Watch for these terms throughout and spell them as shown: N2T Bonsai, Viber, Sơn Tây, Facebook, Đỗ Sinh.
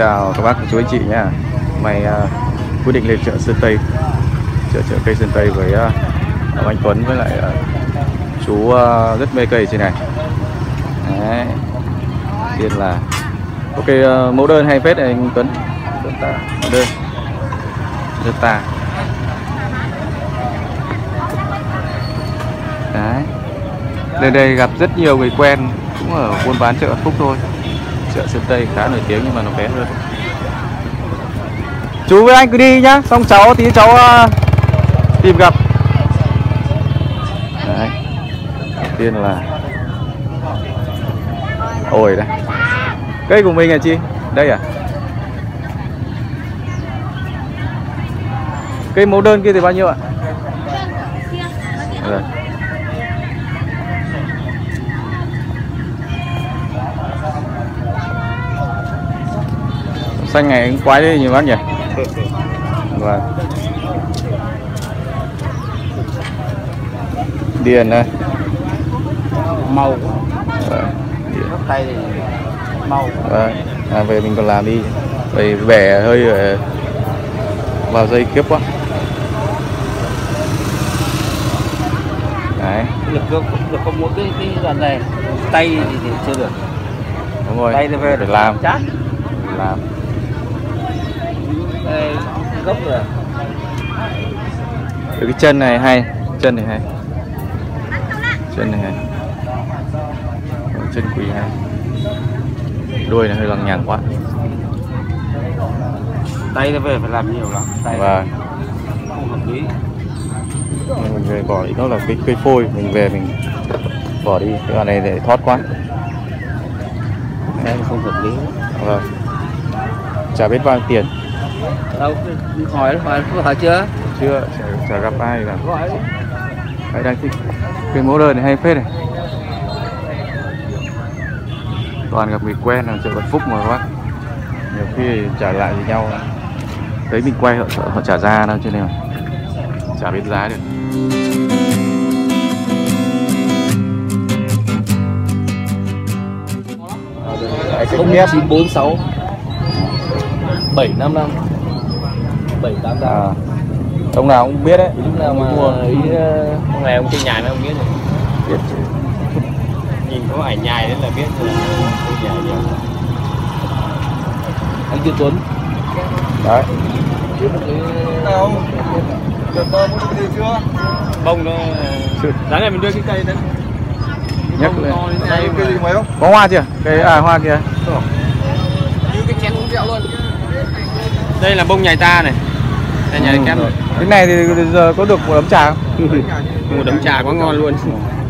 chào các bác, các chú, anh chị nhé. Mày quyết định lên chợ Sơn Tây, chợ cây Sơn Tây với anh Tuấn với lại chú rất mê cây trên này. Đấy. Tiên là ok, mẫu đơn hay phết này anh Tuấn. Mẫu đơn rất ta. Đấy. Lên đây gặp rất nhiều người quen, cũng ở buôn bán chợ Phúc thôi. Chợ Sơn Tây khá nổi tiếng nhưng mà nó bé hơn. Chú với anh cứ đi nhá, xong cháu tí cháu tìm gặp. Đấy. Đầu tiên là ổi đây. Cây của mình à chị? Đây à? Cây mẫu đơn kia thì bao nhiêu ạ? Rồi. Xanh này cũng quái đấy nhiều bác nhỉ. Và điền này màu tay thì màu về mình còn làm đi vì bẻ hơi vào dây kiếp quá. Đấy được không muốn cái đoạn này tay thì chưa được. Đúng rồi, tay thì về để làm chán làm. Đây, gốc rồi. Cái chân này hay, chân này hay, chân này hay, chân quý hay. Đuôi này hơi lằng nhằng quá. Tay nó về phải làm nhiều lắm. Tay và không hợp lý. Mình về bỏ đi, nó là cái cây phôi, mình về mình bỏ đi. Cái đoạn này để thoát quá. Đấy, không hợp lý. Vâng. Chả biết bao nhiêu tiền. Đâu, hỏi chưa? Chưa, chả gặp ai cả. Phải đang thích cái mẫu đơn này hay phết này. Toàn gặp người quen là chợ Vạn Phúc mà các bác. Nhiều khi trả lại với nhau. Đấy mình quay họ trả ra đâu chứ này mà. Chả biết giá được. Không nét 946 755 788 à. Ông nào cũng biết đấy. Lúc nào mà mua ý hôm nay ông chơi nhài nó không biết rồi. Biết chứ. Nhìn có ảnh nhài đấy là biết rồi. Anh Tiêu Tuấn. Đấy. Nào được tôi muốn đi chưa? Bông nó sáng này mình đưa cái cây đấy. Nhắc lên. Cái gì mấy không? Có hoa chưa? Cái à hoa kìa. Như cái chén uống rượu luôn. Đây là bông nhài ta này. Đây nhài kép rồi. Cái này thì giờ có được một đống trà không? Một đống trà quá ngon luôn.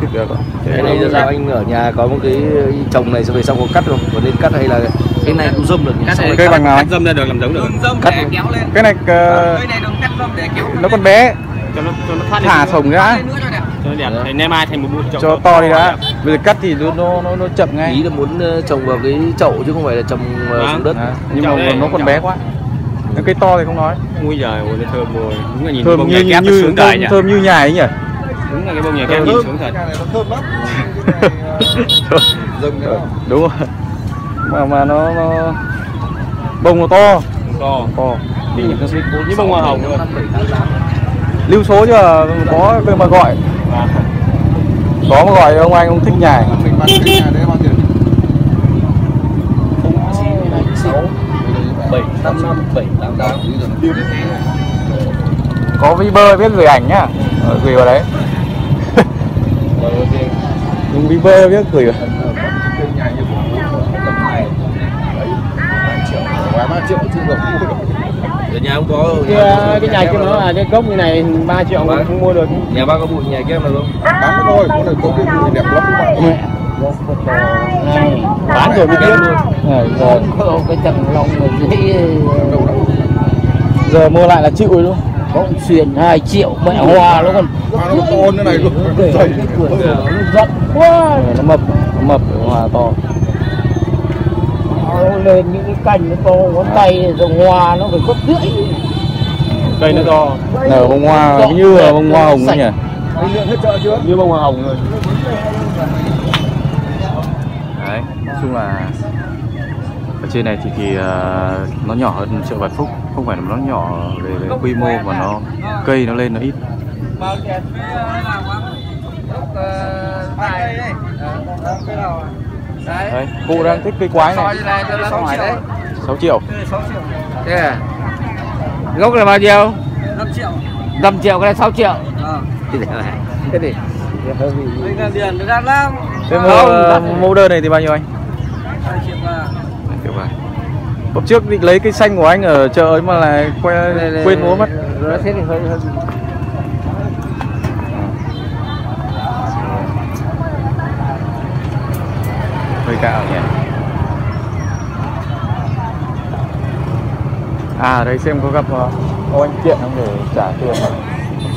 Được rồi. Thế này giờ sao anh ở nhà có một cái trồng này về sau có cắt không? Có nên cắt hay là cái này cũng dâm được nhỉ? Cây bằng nào anh? Cắt dâm ra được làm giống được. Cắt kéo lên. Cái này nó cắt dâm để kéo. Nó còn bé. Cho nó phát thả sổng ra. Cho đẹp, nem ai thành một bụi trồng. Cho to đi đã. Bây giờ cắt thì nó chậm ngay. Ý là muốn trồng vào cái chậu chứ không phải là trồng xuống đất. Nhưng mà nó còn bé quá. Cây to thì không nói. Ui giời, ôi nó thơm rồi. Đúng là nhìn bông nhài kép nó sướng đời nhỉ. Thơm như nhài ấy nhỉ. Đúng là cái bông nhài kép nhìn sướng thật. Nó thơm lắm. Đúng rồi. Mà nó bông nó to. To. Như bông hoa hồng thôi. Lưu số chứ có mà gọi. Có mà gọi ông anh ông thích nhài. Mình bán cái nhà đấy bao tiền? 755 788. Có Viber biết gửi ảnh nhá. Gửi vào đấy. Dùng Viber biết gửi vào. Ở nhà không có. Cái nhà kia nó là cái cốc như này 3 triệu mà không mua được. Nhà ba có bụi nhà kia mà không? Bán thôi, có được có cái đẹp lắm các bạn. Bán rồi mới biết luôn. Giờ có cái trần lòng dễ. Giờ mua lại là chịu luôn. Có con xuyền 2 triệu mẹ hoa nó còn. Hoa nó to thế này luôn. Giận quá. Nó mập hoa to. Nó lên những cái cành nó to ngón tay rồi hoa nó phải gấp rưỡi. Cây nó to. Nở bông hoa như bông hoa hồng nhỉ? Như bông hoa hồng rồi. Nói chung là Ở trên này thì nó nhỏ hơn chợ Vạn Phúc, không phải là nó nhỏ về quy mô mà nó cây nó lên nó ít. Đấy, cụ đang thích cây quái này. 6 triệu. Gốc là bao nhiêu? 5 triệu. 5 triệu cái này 6 triệu. Thế thì mẫu đơn này thì bao nhiêu anh? 2 triệu 3. Hôm trước định lấy cái xanh của anh ở chợ ấy mà là quên mua mất. Thế thì hơi cạo nhỉ. À đấy, xem có gặp ông anh Kiện không để trả tiền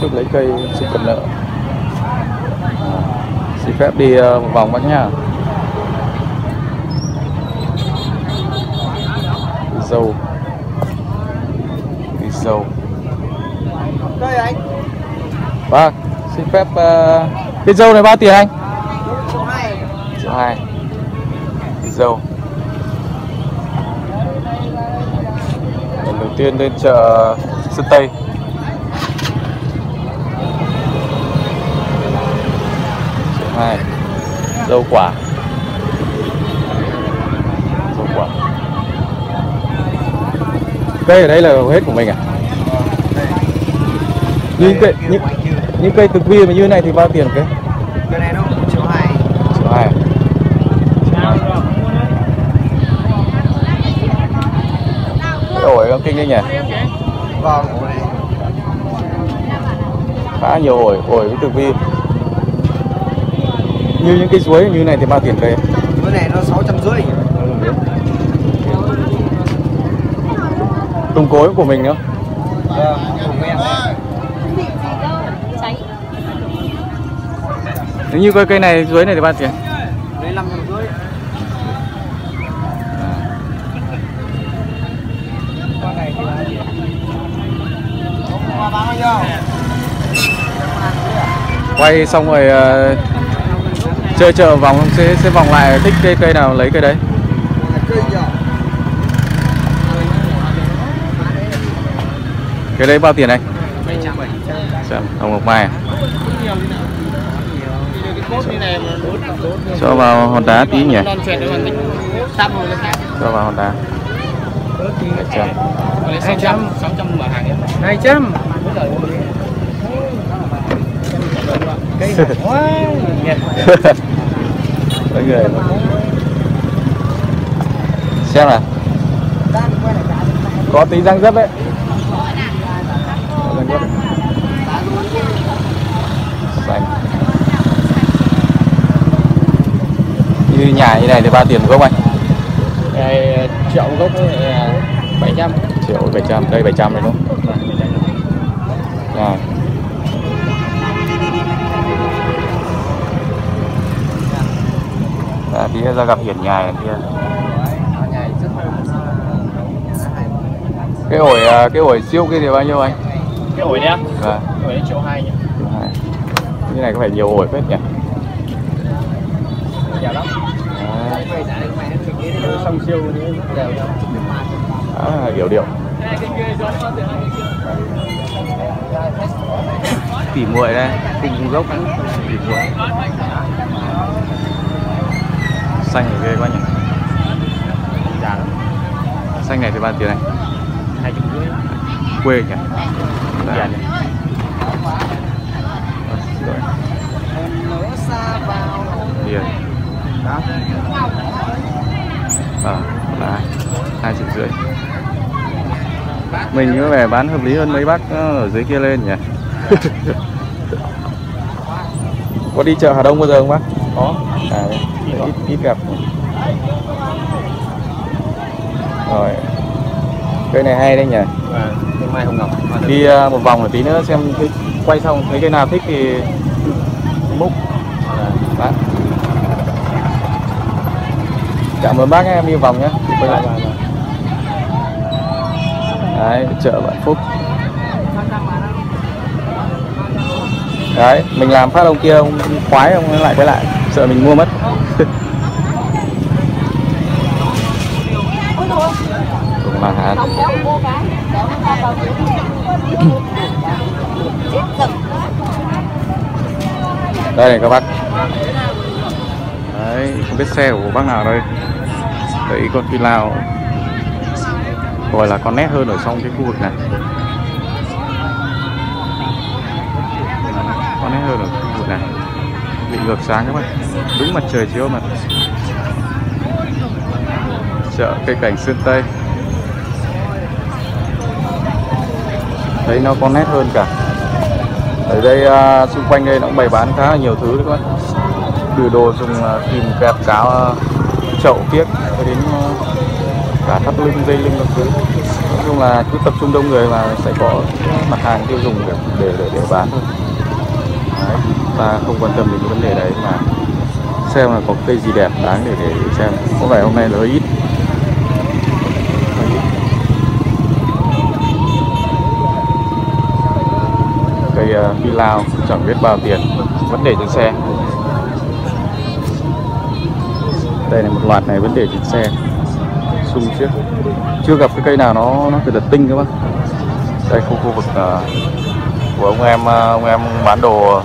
trước lấy cây xin cầm nợ. Xin phép đi một vòng bác nhá. Dầu đi dầu đây anh. Vâng, xin phép cái dầu này bao tiền anh? Số 2. Số 2. Dầu. Lần đầu tiên lên chợ Sơn Tây. Số 2. Dầu quả. Dầu quả. Cây ở đây là hết của mình à? Như cây, những cây cực vi mà như thế này thì bao tiền cái? Cây này nó 1 triệu 2. 1 triệu 2. Ổi không kinh đấy nhỉ? Vâng. Khá nhiều ổi, ổi với thực vi. Như những cái suối như này thì bao tiền cây? Cái này nó 650. Tùng cối của mình nữa. Vâng, của em. Nếu như cây này dưới này thì bao tiền? Đấy 550. Quay xong rồi chơi chợ vòng sẽ vòng lại, thích cây nào lấy cây đấy. Cái đấy bao tiền anh? 700. Hồng Ngọc Mai. Cho vào hòn đá tí nhỉ. Cho vào hòn đá. 200. 200. Cây này quá đẹp. Mọi người xem nào, có tí răng rấp đấy. Xanh. Như nhà như này thì bao tiền gốc anh? Triệu gốc 700. Triệu 700, đây 700 này đúng không? À. À, tí ra gặp hiển nhài kia. Cái ổi siêu kia thì bao nhiêu anh? Cái ổi nhá. Vâng. Ổi đến 1,2 nhỉ. Cái này có phải nhiều ổi phết nhỉ? Dạ lắm. Xong siêu điều điệu. Tỉ muội đây, tình gốc cũng tỉ muội. Xanh này ghê quá nhỉ. Dạ. Xanh này thì bao tiền này? 250. Quê nhỉ. Dạ. Điền. Là 2,5 triệu. Mình có vẻ bán hợp lý hơn mấy bác ở dưới kia lên nhỉ. Có đi chợ Hà Đông bao giờ không bác? Có. À, ít gặp. Rồi. Cây này hay đấy nhỉ. Mai Hồng Ngọc. Đi một vòng một tí nữa xem thích, quay xong thấy cây nào thích thì múc. Bác. Cảm ơn bác, em đi vòng nhé. Đấy, chợ Vạn Phúc. Đấy, mình làm phát ông kia ông khoái ông lại quay lại, sợ mình mua mất. Vâng ạ. Đây này các bác. Đấy, không biết xe của bác nào đây. Đấy, con phi lao gọi là con nét hơn ở trong cái khu vực này. Con nét hơn ở khu vực này. Bị ngược sáng các bạn. Đúng mặt trời chiếu mà. Chợ cây cảnh Sơn Tây. Đấy, nó con nét hơn cả. Ở đây xung quanh đây nó cũng bày bán khá là nhiều thứ đấy các bạn. Từ đồ dùng kìm kẹp cáo chậu kiếc cho đến cả thắt lưng, dây lưng các thứ. Nói chung là cứ tập trung đông người mà sẽ có mặt hàng tiêu dùng để bán thôi. Đấy, ta không quan tâm đến cái vấn đề đấy mà xem là có cây gì đẹp đáng để xem. Có vẻ hôm nay là hơi ít. Cây phi lao chẳng biết bao tiền, vấn đề trên xe. Đây là một loạt này, vấn đề trên xe. Sung chiếc. Chưa gặp cái cây nào nó thật là tinh các bác. Đây khu vực của ông em bán đồ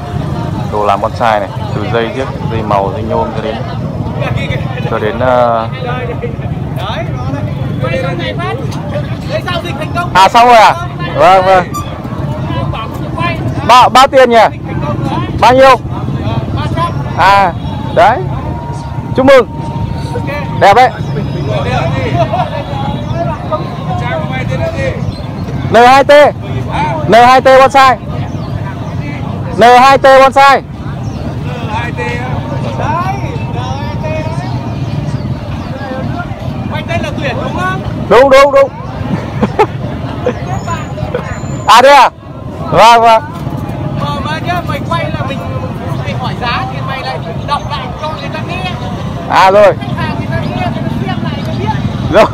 làm bonsai này, từ dây chiếc, dây màu, dây nhôm cho đến à xong rồi à? Vâng. Bao tiền nhỉ? Bao nhiêu? À, đấy. Chúc mừng. Đẹp đấy. N2T Bonsai. N2T Bonsai. Đúng. À thế à? Vâng. Mình quay là mình hỏi giá thì mày lại đọc lại cho người ta nghe. À rồi. Rồi.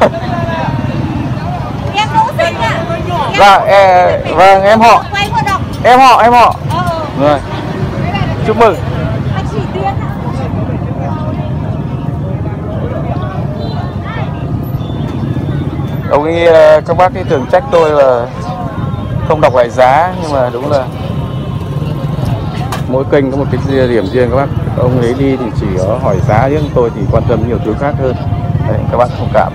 Em Đỗ Sinh à? Vâng, em họ. Rồi. Chúc mừng. Ông ấy, các bác ấy thường trách tôi là không đọc lại giá, nhưng mà đúng là mỗi kênh có một cái điểm riêng các bác. Ông ấy đi thì chỉ có hỏi giá, nhưng tôi thì quan tâm nhiều thứ khác hơn. Đấy, các bác thông cảm.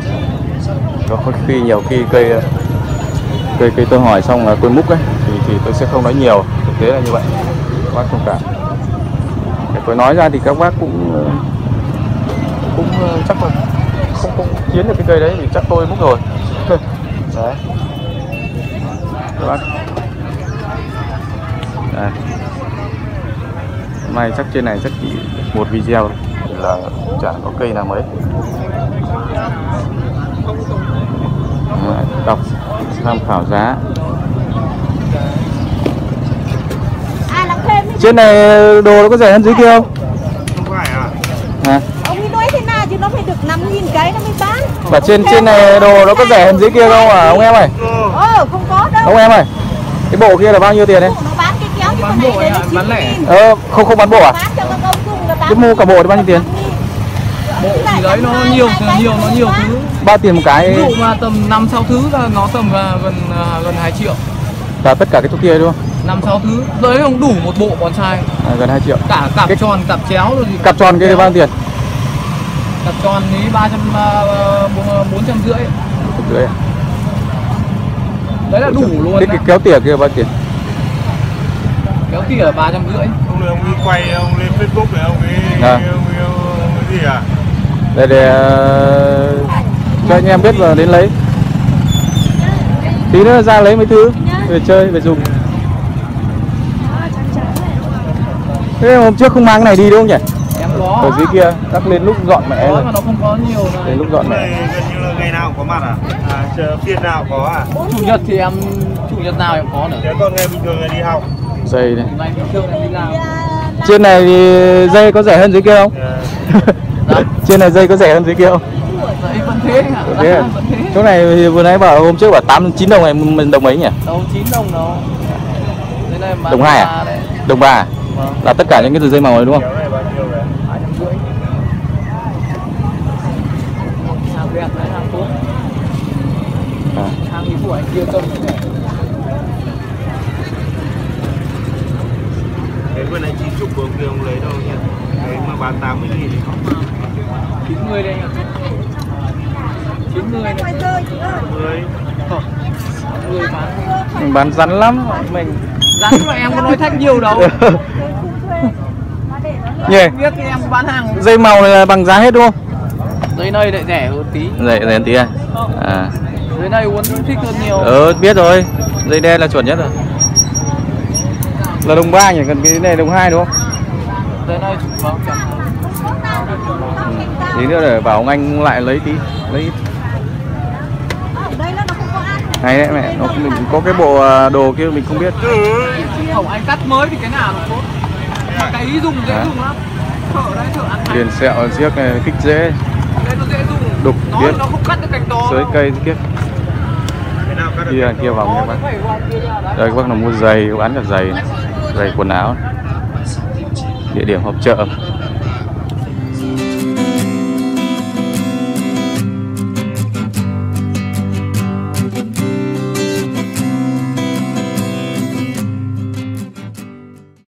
Có khi nhiều khi cây tôi hỏi xong là quên múc ấy thì tôi sẽ không nói nhiều, thực tế là như vậy. Các bác thông cảm. Để tôi nói ra thì các bác cũng chắc là không chiến được cái cây đấy thì chắc tôi múc rồi. Đấy. Các bác. Đây. Hôm nay chắc trên này chắc chỉ một video là chẳng có cây nào mới. Đọc tham khảo giá. Trên này đồ nó có rẻ hơn dưới kia không? Không phải à? Hả? Ông ấy nói thế nào chứ nó phải được 5.000 cái nó mới bán. Và trên này đồ nó có rẻ hơn dưới kia không à ông em ơi? Không có đâu. Ông em ơi, cái bộ kia là bao nhiêu tiền đấy? Bán bộ này bán lẻ. Không bán bộ à? Cái mua cả bộ thì bao nhiêu tiền? Bộ thì đấy nó nhiều thứ. Bao tiền một cái? Bộ mà tầm 5-6 thứ là nó tầm gần 2 triệu. Và tất cả cái chỗ kia đúng không? 5-6 thứ. Đấy không đủ một bộ bonsai. À, gần 2 triệu. Cả cặp cái... tròn, cặp chéo rồi thì cặp tròn kia bao nhiêu tiền? Cặp tròn thì 450. 450 à? Đấy là đủ luôn. Cái kéo tỉa kia bao nhiêu tiền? Kéo tỉa là 350. Ông ấy quay, ông lên Facebook để ông ấy cái gì à? Đây để cho anh em biết và đến lấy. Tí nữa ra lấy mấy thứ về chơi, về dùng. Thế hôm trước không mang cái này đi đúng không nhỉ? Em có. Ở dưới kia, chắc lên lúc dọn mẹ rồi. Mà nó không có nhiều này. Đến lúc dọn mẹ. Gần như là ngày nào cũng có mặt à? Phiên nào cũng có à? Chủ nhật nào em có nữa. Thế còn ngày bình thường là đi học. Dây này. Trên này thì dây có rẻ hơn dưới kia không? Trên này dây có rẻ hơn dưới kia không? Vẫn thế hả? Vẫn thế. Chỗ này vừa nãy bảo hôm trước bảo 89 đồng này, mình đồng mấy nhỉ? Đồng 9 đồng đâu. Đồng 2 à? Đồng 3 à? Vâng. Là tất cả những cái từ dây màu này đúng không? của anh kia trông như này. Cái vườn này 90 của kia ông lấy đâu nhỉ? Cái mà bán 80.000 thì không. 90 đây nhỉ? 90 này. 90. Mình bán rắn lắm mình. Rắn của em có nói thách nhiều đâu. Nhỉ. Biết thì em bán hàng. Dây màu này là bằng giá hết đúng không? Dưới này lại rẻ hơn tí. Rẻ hơn tí à? À. Dưới này uốn thích hơn nhiều. Biết rồi. Dây đen là chuẩn nhất rồi. Là đồng 3 nhỉ, gần cái này đồng 2 đúng không? Dưới này vâng. Tí nữa để bảo ông anh lại lấy tí, lấy ít. Hay đấy mẹ, nó mình có cái bộ đồ kia mình không biết. Không, anh cắt mới thì cái nào nó tốt. Mà cái ý dùng dễ dùng lắm. Thở đấy, thở ăn. Liền sẹo giếc này kích dễ. Nó dễ dùng. Đục biết. Nó không cắt được cành to. Sới cây kia. Kia kia vòng nha bác. Đây các bác nào mua giày, bán cả giày, giày quần áo. Địa điểm họp chợ.